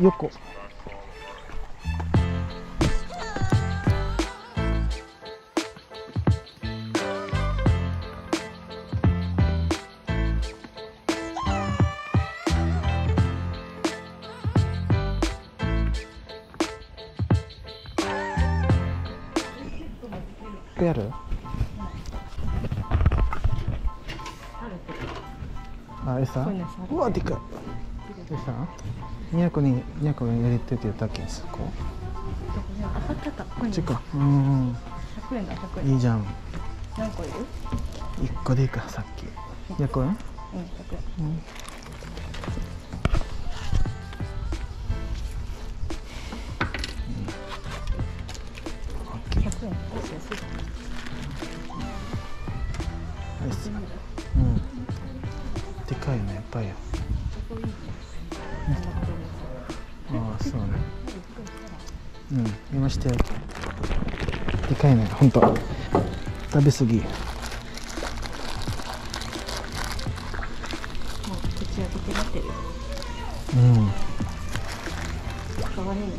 横。やる？あ、餌？うわ、でかい。餌200円やりてって言ったっけ、そこ？こっちか。うん。100円だ。いいじゃん。何個いる？1個でいいか、さっき。200円？うん。でかいよね、いっぱいよ。ああ、そうね。見まして。でかいね、ほんと。食べ過ぎ。口開けてなってる。かわいいね。いいよね。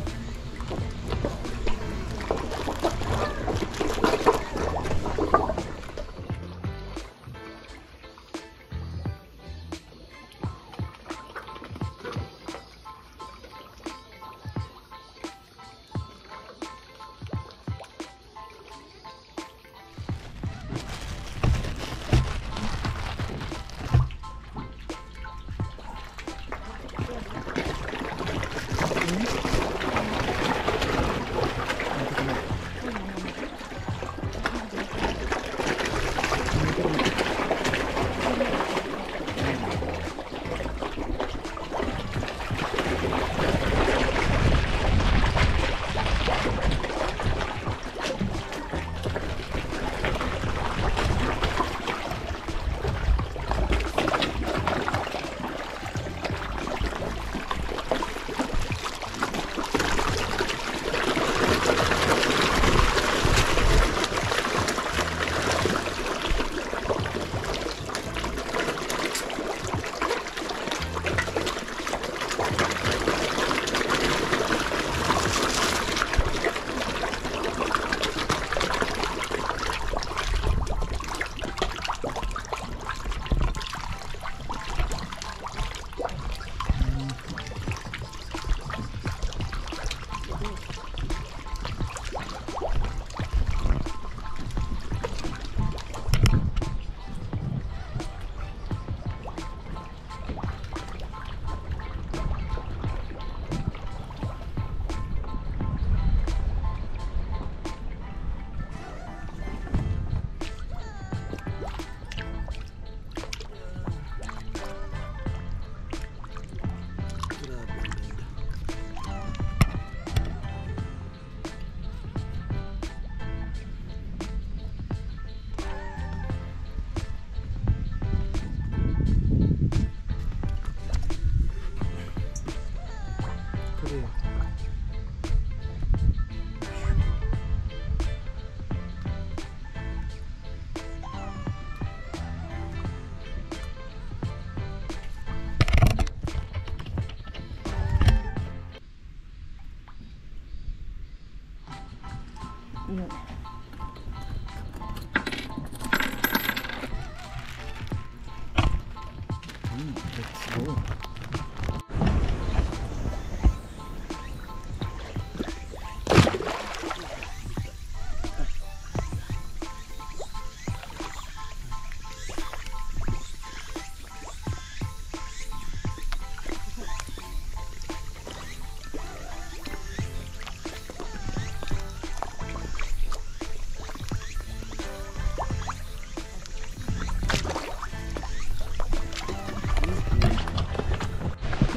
うん、すごい。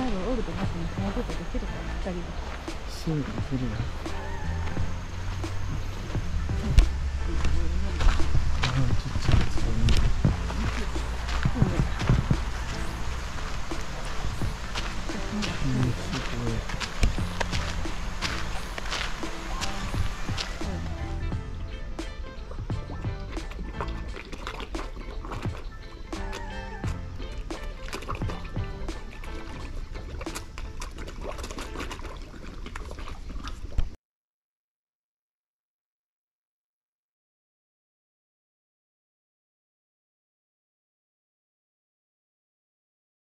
オールドなしにそのことできるから、2人で。そう、できるよ。